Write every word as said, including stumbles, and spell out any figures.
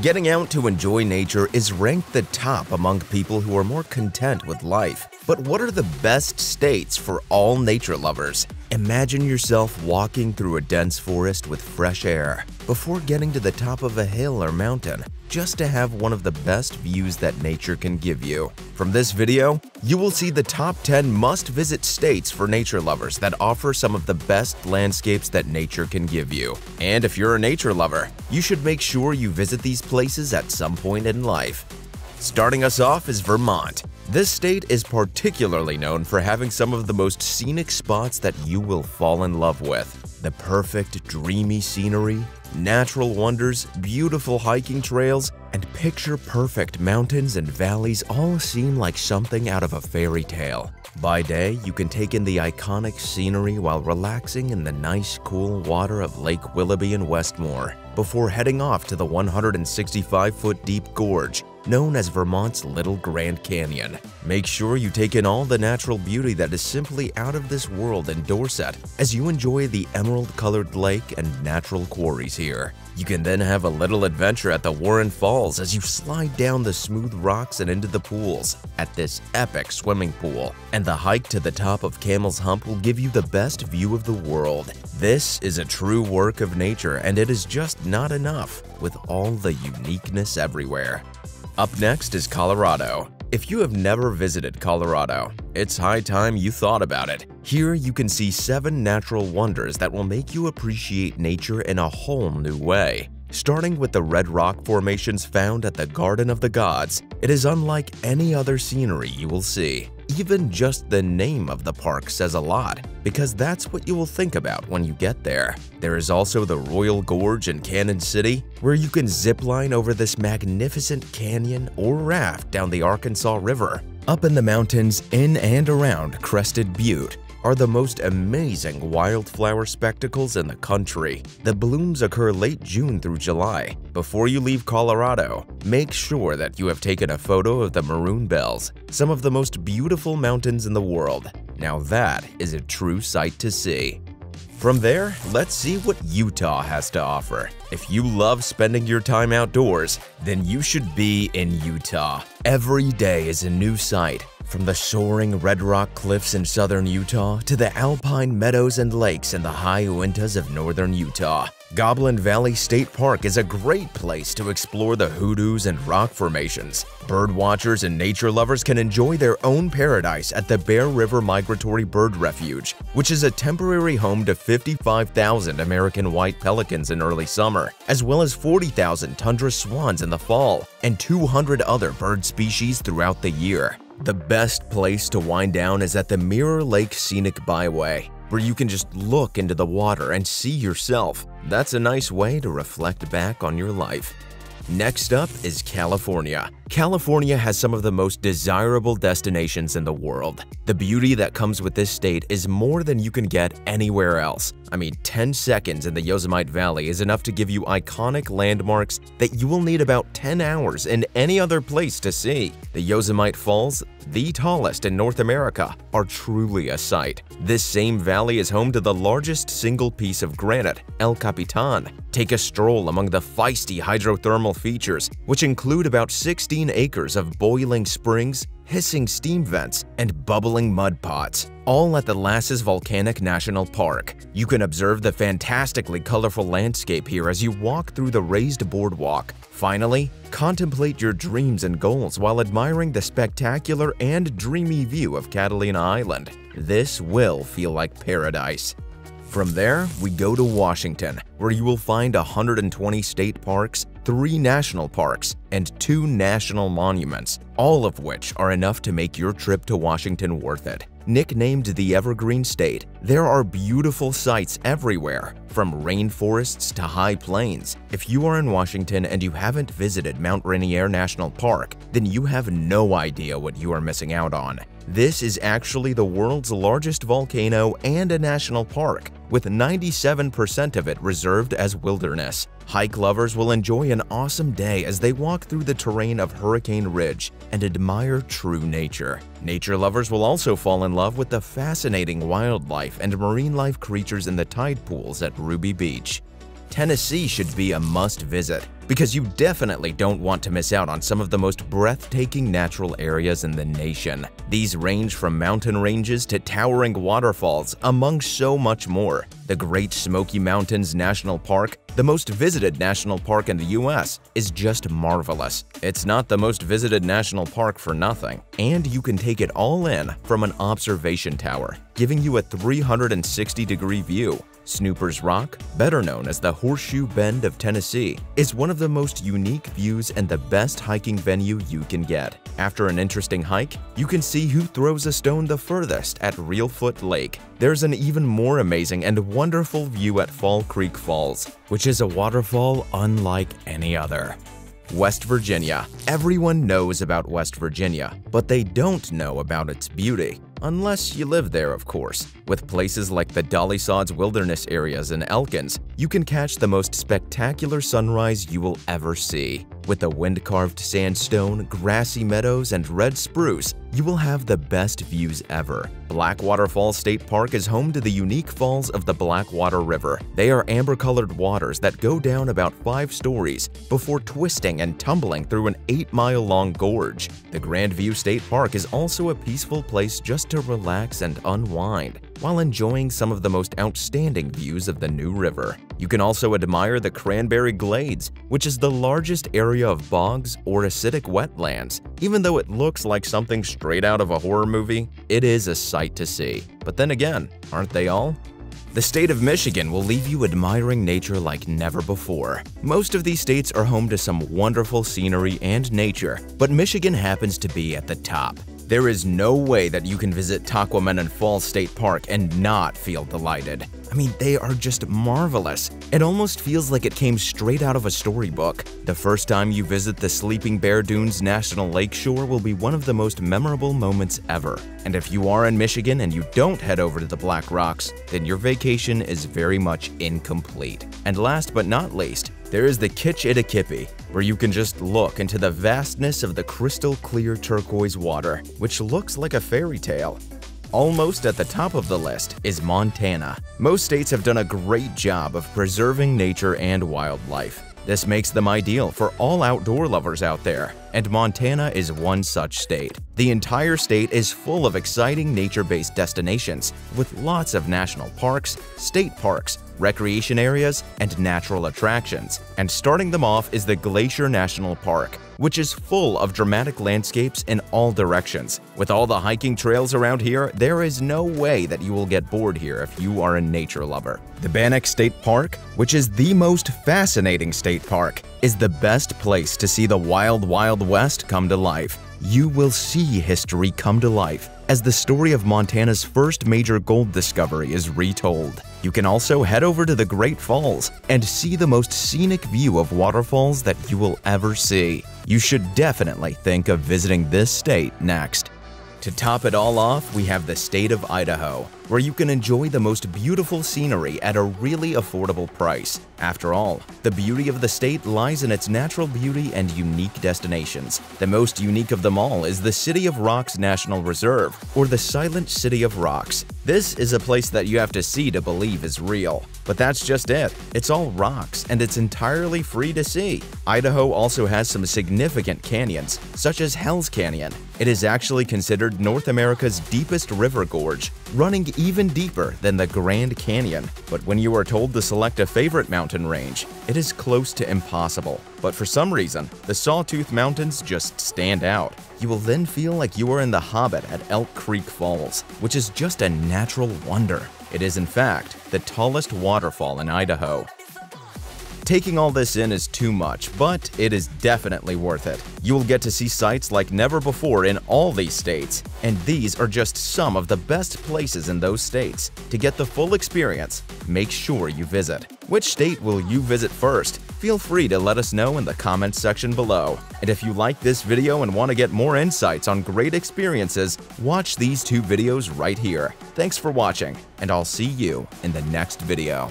Getting out to enjoy nature is ranked the top among people who are more content with life. But what are the best states for all nature lovers? Imagine yourself walking through a dense forest with fresh air before getting to the top of a hill or mountain, just to have one of the best views that nature can give you. From this video, you will see the top ten must-visit states for nature lovers that offer some of the best landscapes that nature can give you. And if you're a nature lover, you should make sure you visit these places at some point in life. Starting us off is Vermont. This state is particularly known for having some of the most scenic spots that you will fall in love with. The perfect, dreamy scenery, natural wonders, beautiful hiking trails, and picture-perfect mountains and valleys all seem like something out of a fairy tale. By day, you can take in the iconic scenery while relaxing in the nice, cool water of Lake Willoughby and Westmore, before heading off to the one hundred sixty-five foot deep gorge known as Vermont's Little Grand Canyon. Make sure you take in all the natural beauty that is simply out of this world in Dorset, as you enjoy the emerald-colored lake and natural quarries here. You can then have a little adventure at the Warren Falls as you slide down the smooth rocks and into the pools at this epic swimming pool. And the hike to the top of Camel's Hump will give you the best view of the world. This is a true work of nature, and it is just not enough with all the uniqueness everywhere. Up next is Colorado. If you have never visited Colorado, it's high time you thought about it. Here you can see seven natural wonders that will make you appreciate nature in a whole new way. Starting with the red rock formations found at the Garden of the Gods, it is unlike any other scenery you will see. Even just the name of the park says a lot, because that's what you will think about when you get there. There is also the Royal Gorge in Canon City, where you can zip line over this magnificent canyon or raft down the Arkansas River. Up in the mountains in and around Crested Butte are the most amazing wildflower spectacles in the country. The blooms occur late June through July. Before you leave Colorado, make sure that you have taken a photo of the Maroon Bells, some of the most beautiful mountains in the world. Now that is a true sight to see. From there, let's see what Utah has to offer. If you love spending your time outdoors, then you should be in Utah. Every day is a new sight. From the soaring red rock cliffs in southern Utah to the alpine meadows and lakes in the high Uintas of northern Utah. Goblin Valley State Park is a great place to explore the hoodoos and rock formations. Birdwatchers and nature lovers can enjoy their own paradise at the Bear River Migratory Bird Refuge, which is a temporary home to fifty-five thousand American white pelicans in early summer, as well as forty thousand tundra swans in the fall, and two hundred other bird species throughout the year. The best place to wind down is at the Mirror Lake Scenic Byway, where you can just look into the water and see yourself. That's a nice way to reflect back on your life. Next up is California. California has some of the most desirable destinations in the world. The beauty that comes with this state is more than you can get anywhere else. I mean, ten seconds in the Yosemite Valley is enough to give you iconic landmarks that you will need about ten hours in any other place to see. The Yosemite Falls, the tallest in North America, are truly a sight. This same valley is home to the largest single piece of granite, El Capitan. Take a stroll among the feisty hydrothermal features, which include about sixteen acres of boiling springs, hissing steam vents, and bubbling mud pots, all at the Lassen Volcanic National Park. You can observe the fantastically colorful landscape here as you walk through the raised boardwalk. Finally, contemplate your dreams and goals while admiring the spectacular and dreamy view of Catalina Island. This will feel like paradise. From there, we go to Washington, where you will find one hundred twenty state parks, three national parks, and two national monuments, all of which are enough to make your trip to Washington worth it. Nicknamed the Evergreen State, there are beautiful sights everywhere, from rainforests to high plains. If you are in Washington and you haven't visited Mount Rainier National Park, then you have no idea what you are missing out on. This is actually the world's largest volcano and a national park, with ninety-seven percent of it reserved as wilderness. Hike lovers will enjoy an awesome day as they walk through the terrain of Hurricane Ridge and admire true nature. Nature lovers will also fall in love with the fascinating wildlife and marine life creatures in the tide pools at Ruby Beach. Tennessee should be a must visit, because you definitely don't want to miss out on some of the most breathtaking natural areas in the nation. These range from mountain ranges to towering waterfalls, among so much more. The Great Smoky Mountains National Park, the most visited national park in the U S, is just marvelous. It's not the most visited national park for nothing, and you can take it all in from an observation tower, giving you a three hundred sixty degree view. Snooper's Rock, better known as the Horseshoe Bend of Tennessee, is one of the most unique views and the best hiking venue you can get. After an interesting hike, you can see who throws a stone the furthest at Real Foot Lake. There's an even more amazing and wonderful view at Fall Creek Falls, which is a waterfall unlike any other. West Virginia. Everyone knows about West Virginia, but they don't know about its beauty. Unless you live there, of course. With places like the Dolly Sods wilderness areas in Elkins, you can catch the most spectacular sunrise you will ever see. With the wind-carved sandstone, grassy meadows, and red spruce, you will have the best views ever. Blackwater Falls State Park is home to the unique falls of the Blackwater River. They are amber-colored waters that go down about five stories before twisting and tumbling through an eight mile long gorge. The Grandview State Park is also a peaceful place just to relax and unwind, while enjoying some of the most outstanding views of the New River. You can also admire the Cranberry Glades, which is the largest area of bogs or acidic wetlands. Even though it looks like something straight out of a horror movie, it is a sight to see. But then again, aren't they all? The state of Michigan will leave you admiring nature like never before. Most of these states are home to some wonderful scenery and nature, but Michigan happens to be at the top. There is no way that you can visit Taquamenon Falls State Park and not feel delighted. I mean, they are just marvelous. It almost feels like it came straight out of a storybook. The first time you visit the Sleeping Bear Dunes National Lakeshore will be one of the most memorable moments ever. And if you are in Michigan and you don't head over to the Black Rocks, then your vacation is very much incomplete. And last but not least, there is the Kitch-Itakipi, where you can just look into the vastness of the crystal clear turquoise water, which looks like a fairy tale. Almost at the top of the list is Montana. Most states have done a great job of preserving nature and wildlife. This makes them ideal for all outdoor lovers out there, and Montana is one such state. The entire state is full of exciting nature-based destinations, with lots of national parks, state parks, recreation areas, and natural attractions. And starting them off is the Glacier National Park, which is full of dramatic landscapes in all directions. With all the hiking trails around here, there is no way that you will get bored here if you are a nature lover. The Bannack State Park, which is the most fascinating state park, is the best place to see the Wild Wild West come to life. You will see history come to life as the story of Montana's first major gold discovery is retold. You can also head over to the Great Falls and see the most scenic view of waterfalls that you will ever see. You should definitely think of visiting this state next. To top it all off, we have the state of Idaho, where you can enjoy the most beautiful scenery at a really affordable price. After all, the beauty of the state lies in its natural beauty and unique destinations. The most unique of them all is the City of Rocks National Reserve, or the Silent City of Rocks. This is a place that you have to see to believe is real. But that's just it. It's all rocks, and it's entirely free to see. Idaho also has some significant canyons, such as Hell's Canyon. It is actually considered North America's deepest river gorge, running even deeper than the Grand Canyon. But when you are told to select a favorite mountain range, it is close to impossible. But for some reason, the Sawtooth Mountains just stand out. You will then feel like you are in The Hobbit at Elk Creek Falls, which is just a natural wonder. It is, in fact, the tallest waterfall in Idaho. Taking all this in is too much, but it is definitely worth it. You will get to see sights like never before in all these states, and these are just some of the best places in those states. To get the full experience, make sure you visit. Which state will you visit first? Feel free to let us know in the comments section below. And if you like this video and want to get more insights on great experiences, watch these two videos right here. Thanks for watching, and I'll see you in the next video.